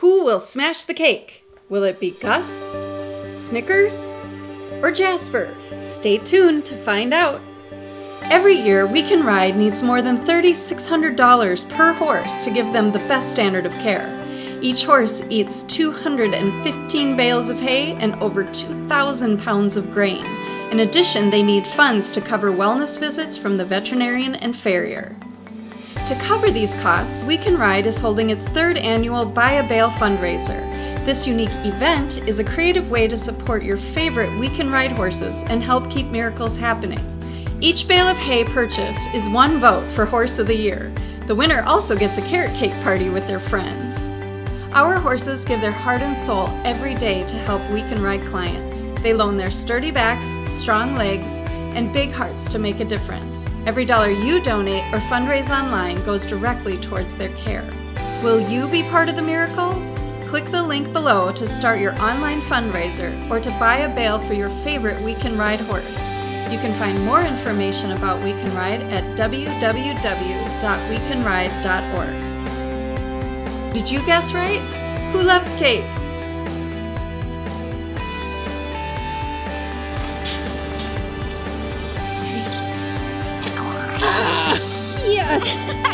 Who will smash the cake? Will it be Gus, Snickers, or Jasper? Stay tuned to find out. Every year, We Can Ride needs more than $3,600 per horse to give them the best standard of care. Each horse eats 215 bales of hay and over 2,000 pounds of grain. In addition, they need funds to cover wellness visits from the veterinarian and farrier. To cover these costs, We Can Ride is holding its third annual Buy a Bale fundraiser. This unique event is a creative way to support your favorite We Can Ride horses and help keep miracles happening. Each bale of hay purchased is one vote for Horse of the Year. The winner also gets a carrot cake party with their friends. Our horses give their heart and soul every day to help We Can Ride clients. They loan their sturdy backs, strong legs, and big hearts to make a difference. Every dollar you donate or fundraise online goes directly towards their care. Will you be part of the miracle? Click the link below to start your online fundraiser or to buy a bale for your favorite We Can Ride horse. You can find more information about We Can Ride at www.wecanride.org. Did you guess right? Who loves cake? Ah, yeah.